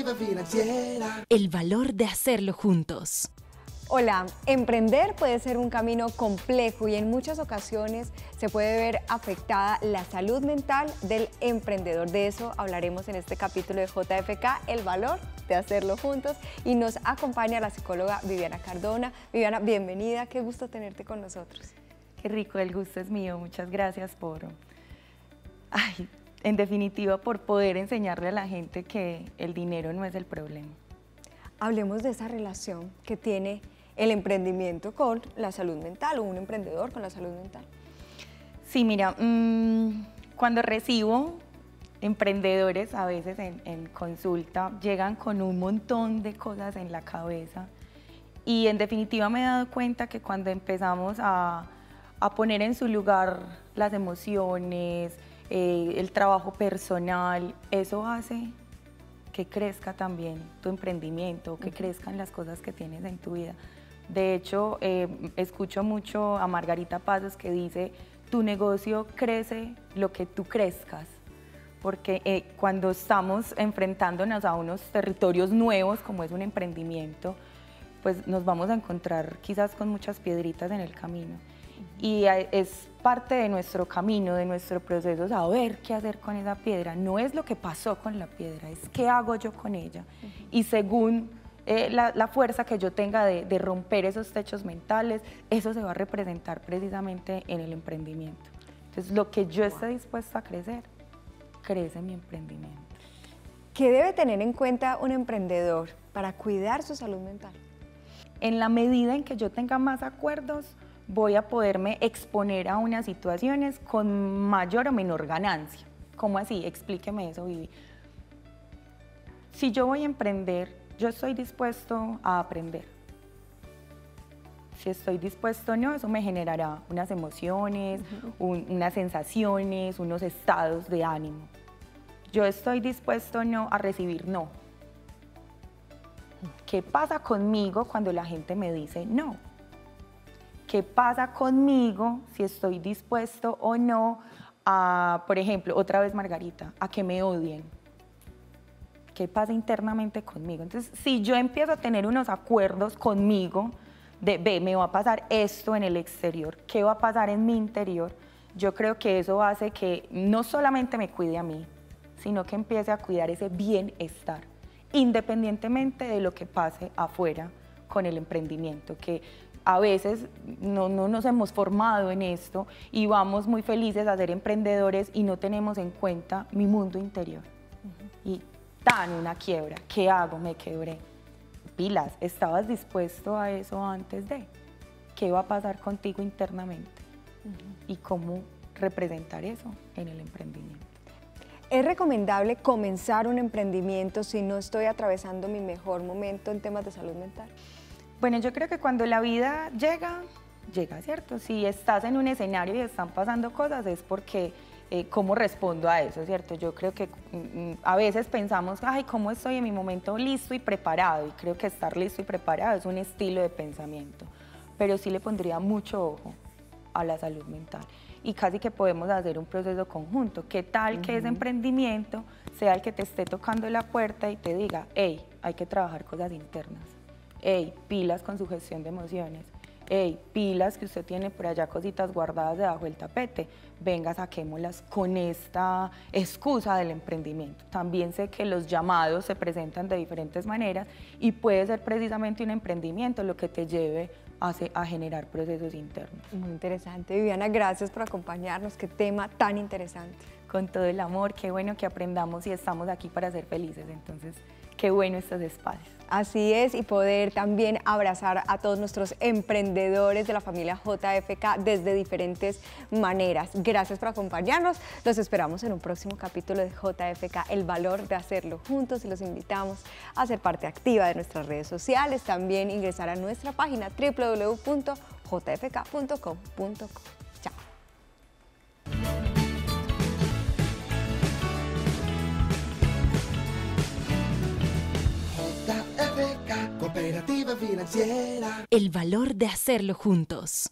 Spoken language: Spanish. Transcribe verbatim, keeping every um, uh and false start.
Alternativa Financiera. El valor de hacerlo juntos. Hola, emprender puede ser un camino complejo y en muchas ocasiones se puede ver afectada la salud mental del emprendedor. De eso hablaremos en este capítulo de J F K, el valor de hacerlo juntos, y nos acompaña la psicóloga Viviana Cardona. Viviana, bienvenida, qué gusto tenerte con nosotros. Qué rico, el gusto es mío, muchas gracias por, ay, en definitiva, por poder enseñarle a la gente que el dinero no es el problema. Hablemos de esa relación que tiene el emprendimiento con la salud mental, o un emprendedor con la salud mental. Sí, mira, mmm, cuando recibo emprendedores a veces en, en consulta, llegan con un montón de cosas en la cabeza y en definitiva me he dado cuenta que cuando empezamos a, a poner en su lugar las emociones, eh, el trabajo personal, eso hace que crezca también tu emprendimiento, que crezcan las cosas que tienes en tu vida. De hecho, eh, escucho mucho a Margarita Pazos que dice, tu negocio crece lo que tú crezcas, porque eh, cuando estamos enfrentándonos a unos territorios nuevos, como es un emprendimiento, pues nos vamos a encontrar quizás con muchas piedritas en el camino. Y es parte de nuestro camino, de nuestro proceso, saber qué hacer con esa piedra. No es lo que pasó con la piedra, es qué hago yo con ella. Uh-huh. Y según eh, la, la fuerza que yo tenga de, de romper esos techos mentales, eso se va a representar precisamente en el emprendimiento. Entonces, lo que yo wow. esté dispuesta a crecer, crece mi emprendimiento. ¿Qué debe tener en cuenta un emprendedor para cuidar su salud mental? En la medida en que yo tenga más acuerdos, voy a poderme exponer a unas situaciones con mayor o menor ganancia. ¿Cómo así? Explíqueme eso, Vivi. Si yo voy a emprender, yo estoy dispuesto a aprender. Si estoy dispuesto o no, eso me generará unas emociones, uh-huh. un, unas sensaciones, unos estados de ánimo. Yo estoy dispuesto o no a recibir no. ¿Qué pasa conmigo cuando la gente me dice no? ¿Qué pasa conmigo si estoy dispuesto o no a, por ejemplo, otra vez Margarita, a que me odien? ¿Qué pasa internamente conmigo? Entonces, si yo empiezo a tener unos acuerdos conmigo de, ve, me va a pasar esto en el exterior, ¿qué va a pasar en mi interior? Yo creo que eso hace que no solamente me cuide a mí, sino que empiece a cuidar ese bienestar, independientemente de lo que pase afuera con el emprendimiento, que a veces no, no nos hemos formado en esto y vamos muy felices a ser emprendedores y no tenemos en cuenta mi mundo interior. Uh-huh. Y tan una quiebra, ¿qué hago? Me quebré. Pilas, ¿estabas dispuesto a eso antes de? ¿Qué va a pasar contigo internamente? Uh-huh. ¿Y cómo representar eso en el emprendimiento? ¿Es recomendable comenzar un emprendimiento si no estoy atravesando mi mejor momento en temas de salud mental? Bueno, yo creo que cuando la vida llega, llega, ¿cierto? Si estás en un escenario y están pasando cosas es porque, eh, ¿cómo respondo a eso, cierto? Yo creo que mm, a veces pensamos, ay, ¿cómo estoy en mi momento listo y preparado? Y creo que estar listo y preparado es un estilo de pensamiento, pero sí le pondría mucho ojo a la salud mental. Y casi que podemos hacer un proceso conjunto. ¿Qué tal uh-huh. que ese emprendimiento sea el que te esté tocando la puerta y te diga, hey, hay que trabajar cosas internas? Ey, pilas con su gestión de emociones, ey, pilas que usted tiene por allá cositas guardadas debajo del tapete, venga, saquémoslas con esta excusa del emprendimiento. También sé que los llamados se presentan de diferentes maneras y puede ser precisamente un emprendimiento lo que te lleve a, a generar procesos internos. Muy interesante, Viviana, gracias por acompañarnos, qué tema tan interesante. Con todo el amor, qué bueno que aprendamos y estamos aquí para ser felices, entonces qué bueno estos espacios. Así es, y poder también abrazar a todos nuestros emprendedores de la familia J F K desde diferentes maneras. Gracias por acompañarnos, los esperamos en un próximo capítulo de J F K, el valor de hacerlo juntos, y los invitamos a ser parte activa de nuestras redes sociales, también ingresar a nuestra página doble u doble u doble u punto j f k punto com punto co. Cooperativa Financiera. El valor de hacerlo juntos.